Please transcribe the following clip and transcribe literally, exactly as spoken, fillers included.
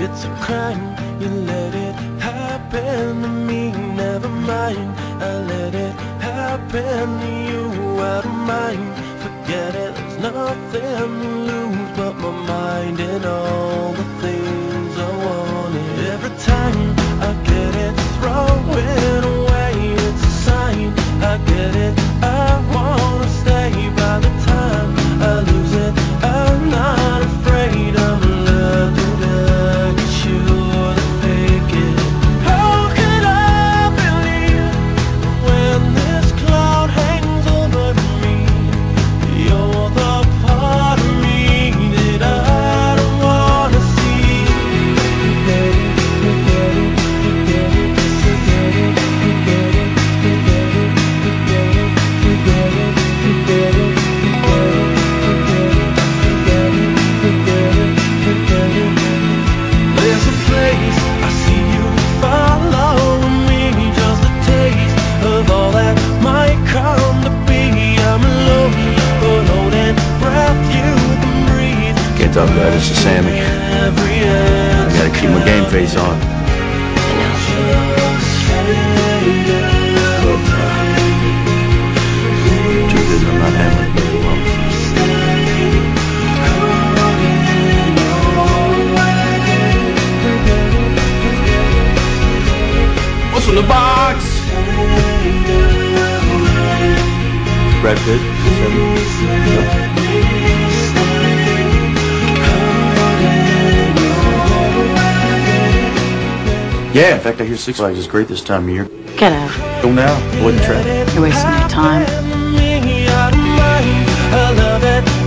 it's a crime. You let it happen to me, never mind. I let it happen to you, out of mind. Forget it, there's nothing to lose but my mind and all the things I wanted. Every time I get it, throw it away, it's a sign. I get it, I wanna stay. By the time I lose it, I'm not afraid. I'm in love today, cause you're the picket. How could I believe when this cloud hangs over me? You're the part of me that I don't wanna see. Forget it, forget it, forget it, forget it, forget it, forget it, forget it, forget it, forget it, forget it. Can't talk about it, it's a Sammy. I gotta keep my game face on. The truth is, I'm not having it very well. What's in the box? Brad Pitt. Yeah, in fact, I hear Six Flags is great this time of year. Get out. Go now. Wouldn't try. You're wasting your time.